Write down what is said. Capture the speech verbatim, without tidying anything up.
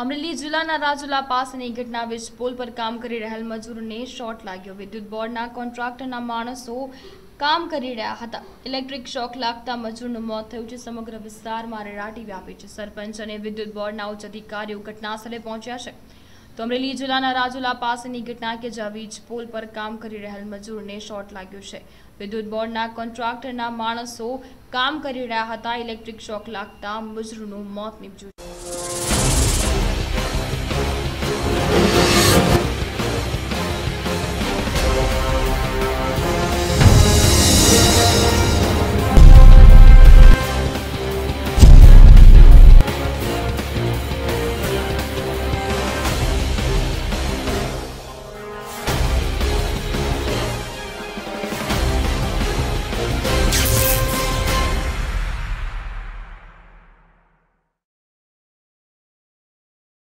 અમરેલી જિલ્લાના રાજુલા પાસેની ઘટના વીજ પોલ પર કામ કરી રહેલ મજૂરને શોર્ટ લાગ્યો। વિદ્યુત બોર્ડના કોન્ટ્રાક્ટરના માણસો કામ કરી રહ્યા હતા। ઇલેક્ટ્રિક શોક લાગતા મજૂરનું મોત થયું છે। સમગ્ર વિસ્તારમાં રેરાટી વ્યાપી છે। સરપંચ અને વિદ્યુત બોર્ડના ઉચ્ચ અધિકારીઓ ઘટનાસ્થળે પહોંચ્યા છે। તો અમરેલી જિલ્લાના રાજુલા પાસેની ઘટના કે જ્યાં વીજ પોલ પર કામ કરી રહેલ મજૂરને શોર્ટ લાગ્યો છે। વિદ્યુત બોર્ડના કોન્ટ્રાક્ટરના માણસો કામ કરી રહ્યા હતા। ઇલેક્ટ્રિક શોક લાગતા મજૂરનું મોત નીપજ્યું।